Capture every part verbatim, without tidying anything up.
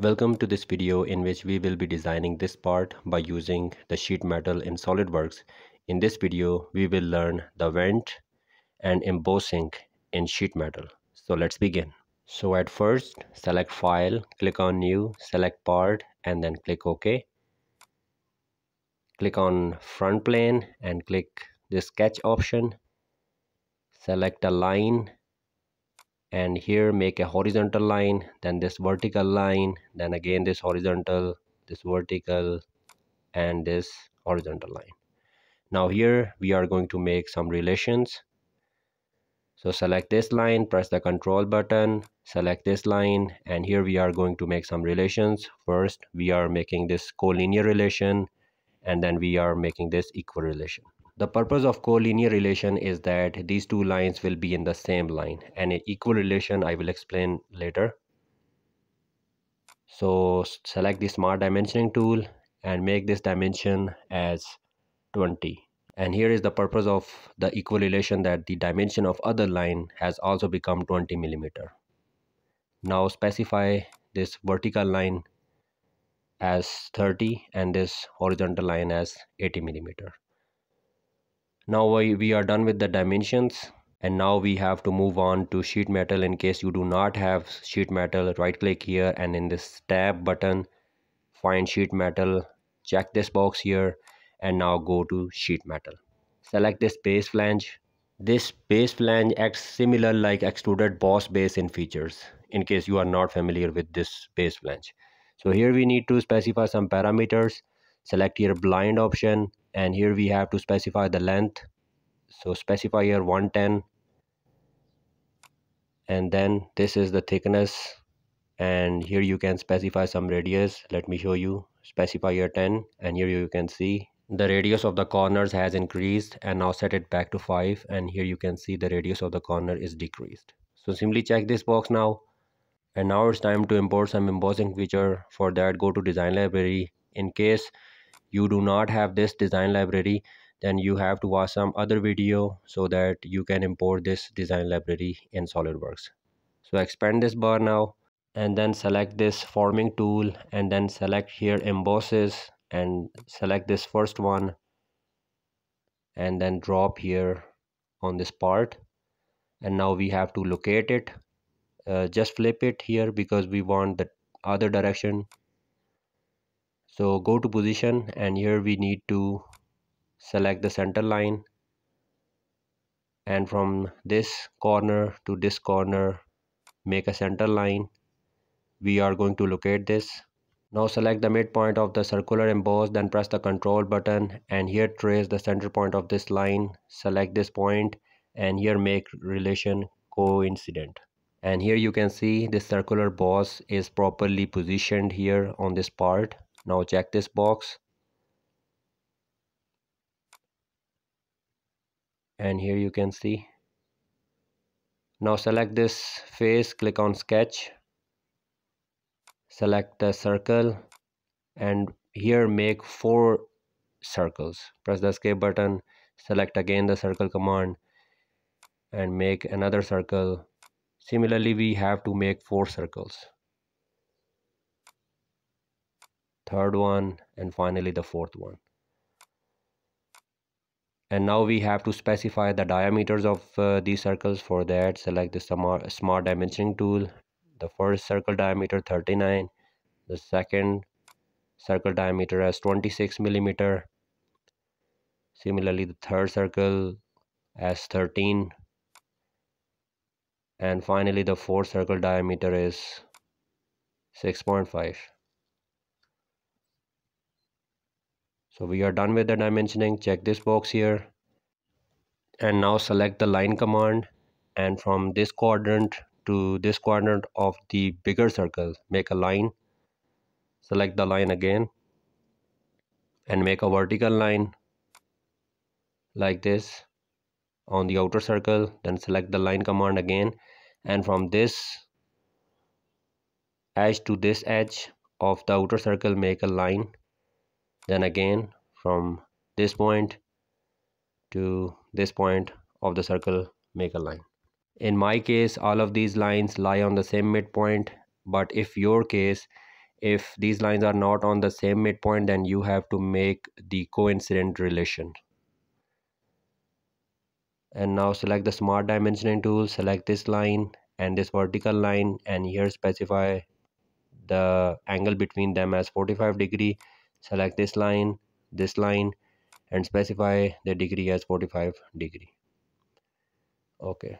Welcome to this video in which we will be designing this part by using the sheet metal in SOLIDWORKS. In this video, we will learn the vent and embossing in sheet metal. So let's begin. So at first, select File, click on New, select Part and then click OK. Click on Front Plane and click the Sketch option. Select a line and here make a horizontal line, then this vertical line, then again this horizontal, this vertical and this horizontal line. Now here we are going to make some relations. So select this line, press the control button, select this line and here we are going to make some relations. First we are making this collinear relation and then we are making this equirelation. The purpose of collinear relation is that these two lines will be in the same line, and an equal relation I will explain later. So select the Smart Dimensioning tool and make this dimension as twenty. And here is the purpose of the equal relation, that the dimension of other line has also become twenty millimeter. Now specify this vertical line as thirty and this horizontal line as eighty millimeter. Now we are done with the dimensions and now we have to move on to sheet metal. In case you do not have sheet metal, right click here and in this tab button, find sheet metal, check this box here and now go to sheet metal. Select this base flange. This base flange acts similar like extruded boss base in features, in case you are not familiar with this base flange. So here we need to specify some parameters. Select here blind option and here we have to specify the length. So specify here one ten and then this is the thickness and here you can specify some radius. Let me show you. Specify here ten and here you can see the radius of the corners has increased, and now set it back to five and here you can see the radius of the corner is decreased. So simply check this box now. And now it's time to import some embossing feature. For that, go to design library. In case you do not have this design library, then you have to watch some other video so that you can import this design library in SOLIDWORKS. So expand this bar now and then select this forming tool and then select here embosses and select this first one and then drop here on this part. And now we have to locate it. Uh, just flip it here because we want the other direction. So go to position and here we need to select the center line, and from this corner to this corner make a center line. We are going to locate this. Now select the midpoint of the circular emboss, then press the control button and here trace the center point of this line. Select this point and here make relation coincident. And here you can see this circular boss is properly positioned here on this part. Now check this box and here you can see. Now select this face, click on sketch, select the circle and here make four circles. Press the escape button, select again the circle command and make another circle. Similarly, we have to make four circles, third one and finally the fourth one. And now we have to specify the diameters of uh, these circles. For that, select the smart, smart dimensioning tool. The first circle diameter thirty-nine, the second circle diameter as twenty-six millimeter. Similarly, the third circle as thirteen and finally the fourth circle diameter is six point five. So we are done with the dimensioning. Check this box here and now select the line command and from this quadrant to this quadrant of the bigger circle make a line. Select the line again and make a vertical line like this on the outer circle, then select the line command again and from this edge to this edge of the outer circle make a line. Then again from this point to this point of the circle make a line. In my case all of these lines lie on the same midpoint, but if your case If these lines are not on the same midpoint, then you have to make the coincident relation. And now select the smart dimensioning tool, select this line and this vertical line, and here specify the angle between them as forty-five degree. Select this line, this line, and specify the degree as forty-five degree. Okay,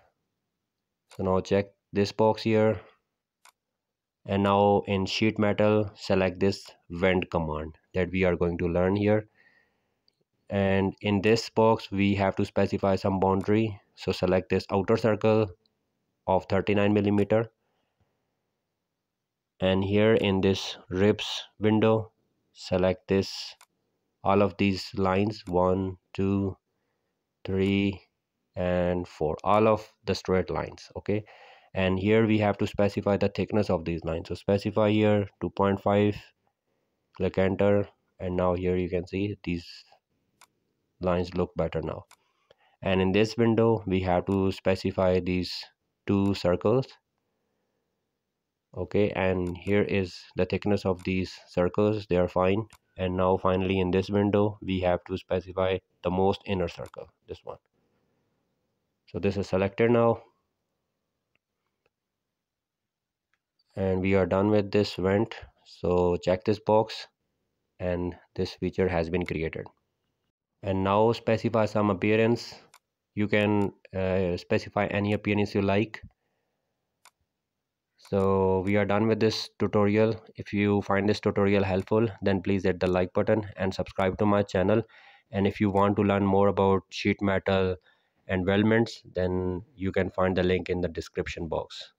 so now check this box here. And now in sheet metal, select this vent command that we are going to learn here. And in this box, we have to specify some boundary. So select this outer circle of thirty-nine millimeter. And here in this ribs window, select this, all of these lines, one, two, three, and four, all of the straight lines. Okay. And here we have to specify the thickness of these lines. So specify here two point five, click enter, and now here you can see these lines look better now. And in this window we have to specify these two circles. Okay, and here is the thickness of these circles, they are fine. And now finally in this window we have to specify the most inner circle, this one. So this is selected now. And we are done with this vent. So check this box and this feature has been created. And now specify some appearance. You can uh, specify any appearance you like. So we are done with this tutorial. If you find this tutorial helpful, then please hit the like button and subscribe to my channel. And if you want to learn more about sheet metal and weldments, then you can find the link in the description box.